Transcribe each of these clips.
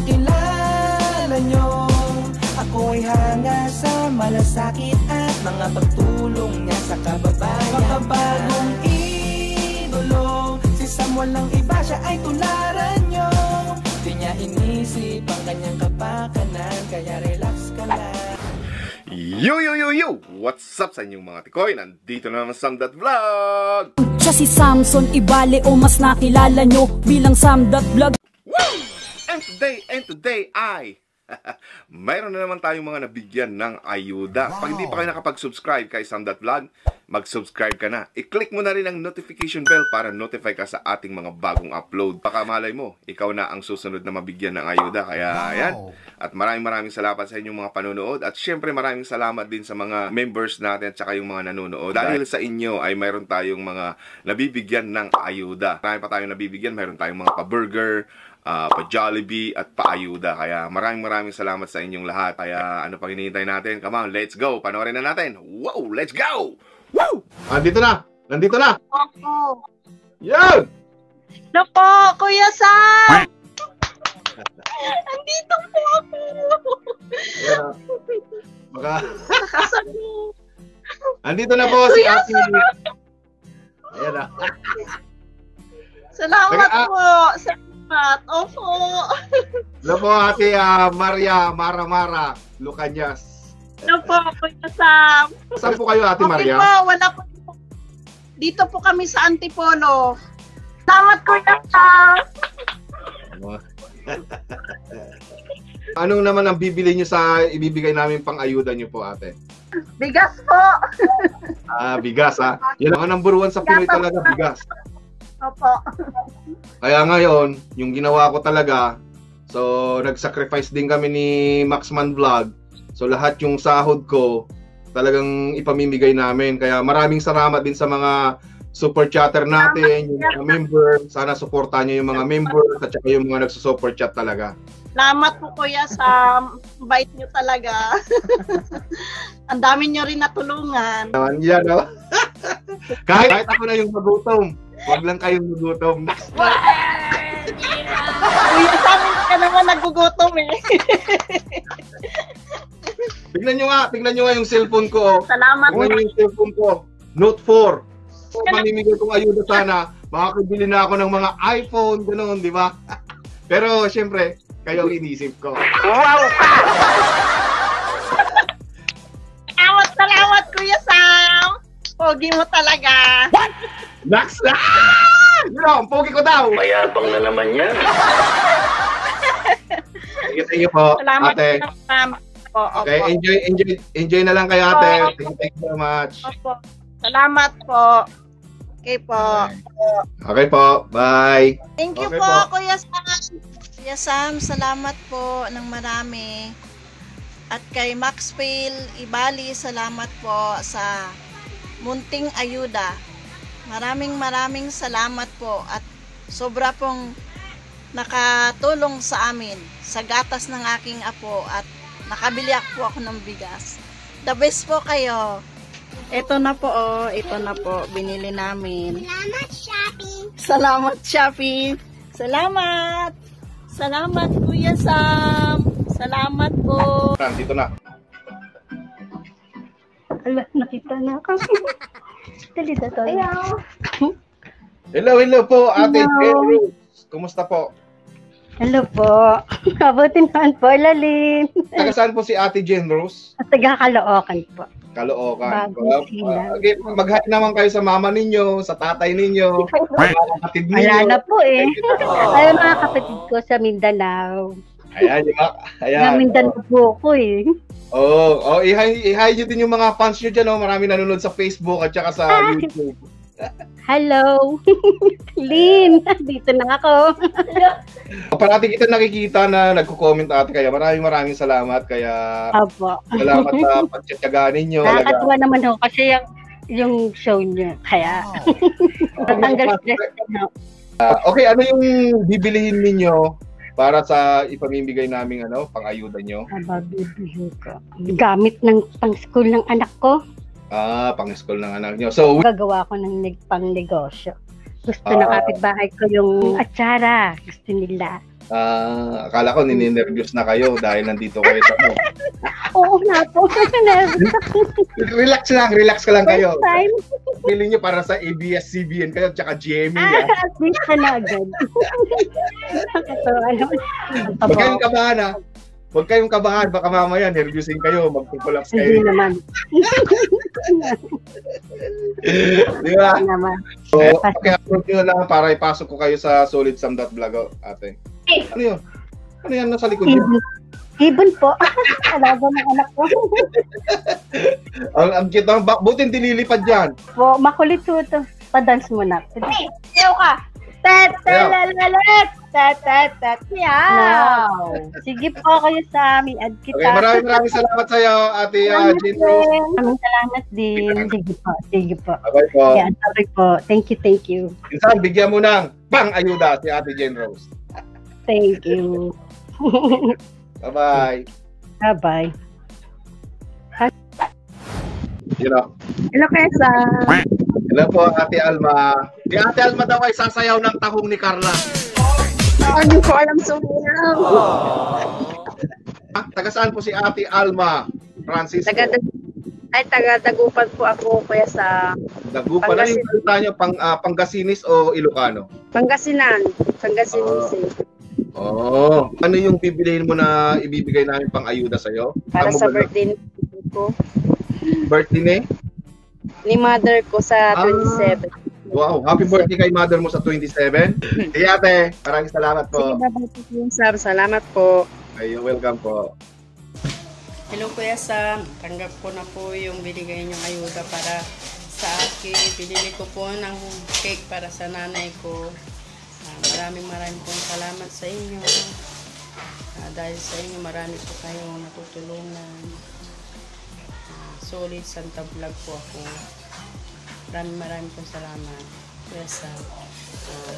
makilala nyo. Ako'y hanga sa malasakit at mga pagtulong niya sa kababayan. Mapabagong idolo, si Sam walang iba, siya ay tularan nyo. Di niya inisip ang kanyang kapakanan, kaya relax ka lang. Yo! What's up sa inyong mga tikoy? Nandito na naman Samdotvlog! Siya si Samson, ibale o mas nakilala nyo bilang Samdotvlog. Woo! And today ay mayroon na naman tayong mga nabigyan ng ayuda. Wow. Pag hindi pa kayo nakapag-subscribe kay Samdotvlog, mag-subscribe ka na. I-click mo na rin ang notification bell para notify ka sa ating mga bagong upload. Baka malay mo, ikaw na ang susunod na mabigyan ng ayuda. Kaya ayan. At maraming salamat sa inyong mga panonood. At syempre maraming salamat din sa mga members natin at saka yung mga nanonood. Dahil sa inyo ay mayroon tayong mga nabibigyan ng ayuda. Marami pa tayong nabibigyan. Mayroon tayong mga pa-burger, pa-Jollibee at pa-ayuda. Kaya maraming salamat sa inyong lahat. Kaya ano pang hinihintay natin? Come on, let's go! Panoorin na natin! Wow! Let's go! Wow! Nandito na! Nandito na! Opo! Yan! Napo, Kuya Sam! Nandito po ako! Baka... Nandito na po si Ate! Ayan na! Salamat po! Salamat! Opo! Hello po Ate Maria Mara Lucanias. Ano po, Kuya Sam? Saan po kayo, Ate Maria? Okay po, wala po. Dito po kami sa Antipolo. Salamat, Kuya Sam! Anong naman ang bibili nyo sa ibibigay namin pang ayuda nyo po, Ate? Bigas po! Bigas, ha? Yan ang number one sa Pinoy talaga, bigas. Opo. Kaya ngayon, yung ginawa ko talaga, so nag-sacrifice din kami ni Maxman Vlog. So lahat yung sahod ko talagang ipamimigay namin. Kaya maraming salamat din sa mga super chatter natin, yung mga member. Sana suportahan niyo yung mga member at saka yung mga nagsusupport chat talaga. Salamat po Kuya Sam. Bait niyo talaga. Ang dami niyo rin natulungan. Yan, no? Kahit ako na yung magutom. Huwag lang kayong magutom. Kuya Sam, ka naman nagugutom eh. Tingnan nyo nga yung cellphone ko. Salamat. Kung yung cellphone ko, Note 4. So, mamimigay kong ayuda sana, makakabili na ako ng mga iPhone, gano'n, di ba? Pero, syempre, kayo ang inisip ko. Wow! Salamat, Kuya Sam! Pogi mo talaga. What? Next na! Ang pogi ko daw! Mayabang na naman yan. Thank you po, salamat Ate. Salamat. Opo, okay, opo. Enjoy na lang kayo Ate. Thank you so much. Opo. Salamat po. Okay po. Okay po. Bye. Thank you po. Kuya Sam. Kuya Sam, salamat po ng marami. At kay Max Phil Ibali, salamat po sa munting ayuda. Maraming salamat po at sobra pong nakatulong sa amin sa gatas ng aking apo at nakabili po ako ng bigas. The best po kayo. Ito na po, oh. Ito na po. Binili namin. Salamat, Shopee. Salamat, Shopee. Salamat. Salamat, Kuya Sam. Salamat po. Dito na. Ala, nakita na ako. Dalita to. Hello po, Ate Rose. Kumusta po? Hello po. Kabuti naman po, Lalin. Taga saan po si Ate Jen Rose? Taga Caloocan po. Caloocan. Okay, mag-hi naman kayo sa mama ninyo, sa tatay ninyo, sa kapatid ninyo. Wala na po eh. Ay, mga kapatid ko sa Mindanao. Ayan, di ba? Ayan. Sa Mindanao po ko eh. Oo. I-hi nyo din yung mga fans nyo dyan. Marami nanonood sa Facebook at saka sa YouTube. Hello! Lynn! Dito na ako. Parating kita nakikita na nagko-comment ate kaya maraming salamat kaya Apo. Salamat sa pagtitiyaga ninyo. Nakakatuwa naman ho kasi yung show niyo kaya natanggal stress na. Okay, ano yung bibilihin ninyo para sa ipamimigay naming pang-ayuda nyo? Bibili ko. Gamit ng pang-school ng anak ko. Pang-school ng anak nyo. So, gagawa ko ng pang-negosyo. Gusto ng kapitbahay ko yung atsara. Gusto nila. Akala ko nininervyos na kayo dahil nandito kayo sa mo. Oo na po. Relax ka lang kayo. Feeling nyo para sa ABS-CBN kayo tsaka GMA. Please ka na agad. Huwag kayong kabahan ha. Huwag kayong kabahan. Baka mamaya nervyosin kayo. Mag-collapse kayo. Hindi naman. Di ba? Hindi naman. Okay, upload nyo lang para ipasok ko kayo sa Solid Samdotvlog, ate. Ano yun? Ano yan nasa likod yun? Ibon po. Alaga ng anak ko. Ang kitang butin tinilipad yan. Po, makulit po ito. Padance muna. Hey, ayaw ka. Tatalalat. Tatatat. Wow. Sige po kayo sa amin. Add kita. Okay, maraming salamat sa iyo, Ate Jane Rose. Maraming salamat din. Sige po. Sige po. Bye-bye po. Yeah, sorry po. Thank you, thank you. Insan, bigyan mo ng pang-ayuda si Ate Jane Rose. Thank you. Bye-bye. Bye-bye. Hello. Hello, Kesa. Hello po, Ate Alma. Si Ate Alma daw ay sasayaw ng tahong ni Carla. Oh, hindi ko alam sumayaw. Taga saan po si Ate Alma, Francis? Taga-Dagupan po ako, Kuya Sam. Dagupan. Ano yung salita nyo? Pangasinis o Ilocano? Pangasinan. Pangasinis eh. Oh, ano yung bibilihin mo na ibibigay namin pang ayuda sa'yo? Para sa birthday ko. Birthday ni mother ko sa 27. Wow, happy birthday kay mother mo sa 27. Hey ate, maraming salamat po. Sige, sir, salamat po. You're welcome po. Hello Kuya Sam, tanggap ko na po yung binigay niyong ayuda para sa akin. Binili ko po ng cake para sa nanay ko. Maraming pong salamat sa inyo. Dahil sa inyo, marami po kayong natutulungan. Solid Samdotvlog po ako. Maraming pong salamat. Yes,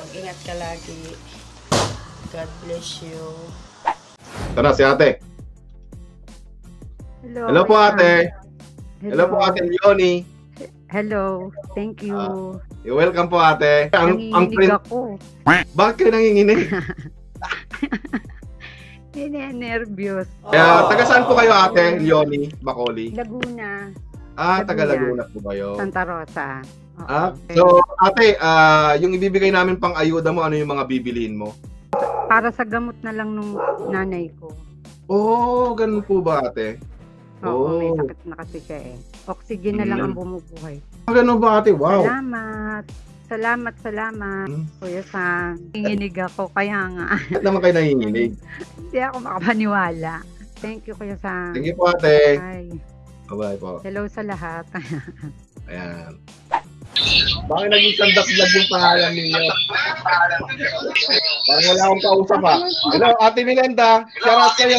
mag-ingat ka lagi. God bless you. Ito na si ate. Hello, hello po ate. Hello po ate Leonie. Hello. Thank you. You're welcome po ate. Nanginginig ako. Bakit kayo nanginginig? Nervyos. Taga saan po kayo ate? Leonie, Bacoli? Laguna. Taga Laguna po kayo. Santa Rosa. So ate, yung ibibigay namin pang ayuda mo, ano yung mga bibilihin mo? Para sa gamot na lang nung nanay ko. Oh, ganun po ba ate? Oo, may sakit na kasi siya eh. Oxygen na lang ang bumubuhay. Ano ba ate? Wow. Salamat. Salamat, salamat. Kuya Sam, nanginginig ako kaya nga. Ba't naman kayo nanginginig? Hindi ako makapaniwala. Thank you Kuya Sam. Thank you po ate. Bye. Bye po. Hello sa lahat. Ayan. Bakit naging Samdotvlog yung pangalan ninyo? Parang wala akong kausap ha. Hello, Ate Melinda. Shoutout kayo.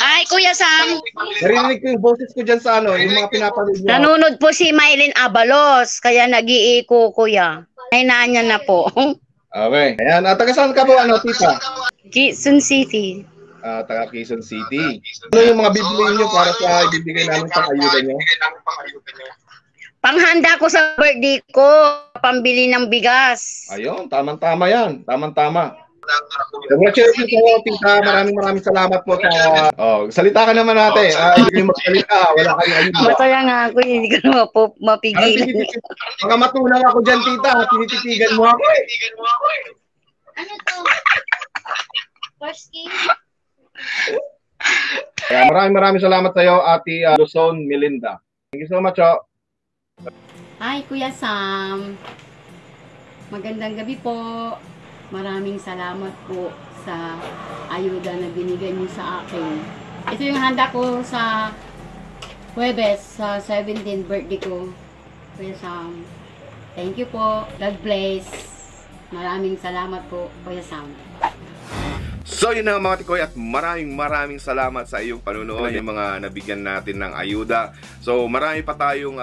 Ay, Kuya Sam. Narinig ko yung boses ko dyan sa ano, yung mga pinapanood niyo. Nanunod po si Mylene Abalos, kaya nag-iiko, Kuya. Nainaan niya na po. Okay. Ayan, taga saan ka po, ano, tita? Quezon City. Taga Quezon City. Ano yung mga bibilihin niyo para sa ibibigay namin pang ayuda niyo? Panghanda ko sa birthday ko, pambili ng bigas. Ayun, tamang-tama yan. Tamang-tama. Congratulations po, tita. Maraming salamat po. Salita ka naman ate. Hindi kayo magsalita. Wala kayo ayuda. Masaya nga ako. Hindi ka naman po mapigilan. Baka matulang ako dyan, tita. Tinititigan mo ako eh. Ano to? Parsky? Maraming salamat sa'yo, Ate Luzon Melinda. Thank you so much, oh. Hi Kuya Sam, magandang gabi po. Maraming salamat po sa ayuda na binigay niyo sa akin. Ito yung handa ko sa Huwebes, sa 17th birthday ko. Kuya Sam, thank you po. God bless. Maraming salamat po Kuya Sam. So yun na mga tikoy at maraming salamat sa iyong panunood, yung mga nabigyan natin ng ayuda. So marami pa tayong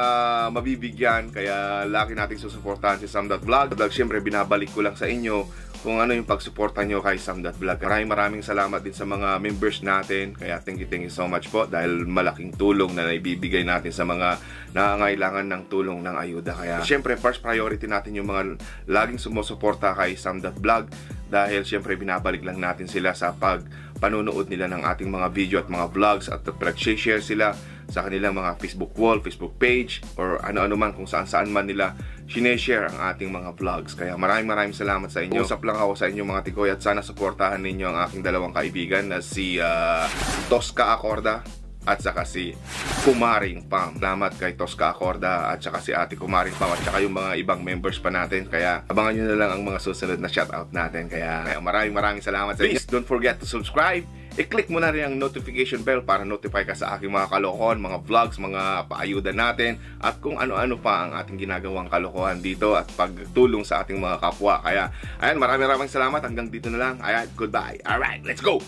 mabibigyan kaya laki nating susuportahan si Samdotvlog. Siyempre binabalik ko lang sa inyo kung ano yung pagsuporta nyo kay Samdotvlog. Maraming salamat din sa mga members natin. Kaya thank you so much po dahil malaking tulong na naibibigay natin sa mga nangangailangan ng tulong ng ayuda. Kaya siyempre first priority natin yung mga laging sumusuporta kay Samdotvlog. dahil siyempre binabalik lang natin sila sa pagpanunood nila ng ating mga video at mga vlogs at nag-share sila sa kanilang mga Facebook wall, Facebook page or ano-ano man kung saan-saan man nila sineshare ang ating mga vlogs. Kaya maraming salamat sa inyo. Usap lang ako sa inyo mga tikoy at sana suportahan ninyo ang aking dalawang kaibigan na si Tosca Acorda at saka si Kumaring Pam. Salamat kay Tosca Acorda at saka si Ate Kumaring Pam at saka yung mga ibang members pa natin. Kaya abangan nyo na lang ang mga susunod na shoutout natin. Kaya maraming salamat sa inyo. Please don't forget to subscribe. I-click mo na rin ang notification bell para notify ka sa aking mga kalokohan, mga vlogs, mga paayuda natin at kung ano-ano pa ang ating ginagawang kalokohan dito at pagtulong sa ating mga kapwa. Kaya ayan, maraming salamat. Hanggang dito na lang. Ayan, goodbye. Alright, let's go!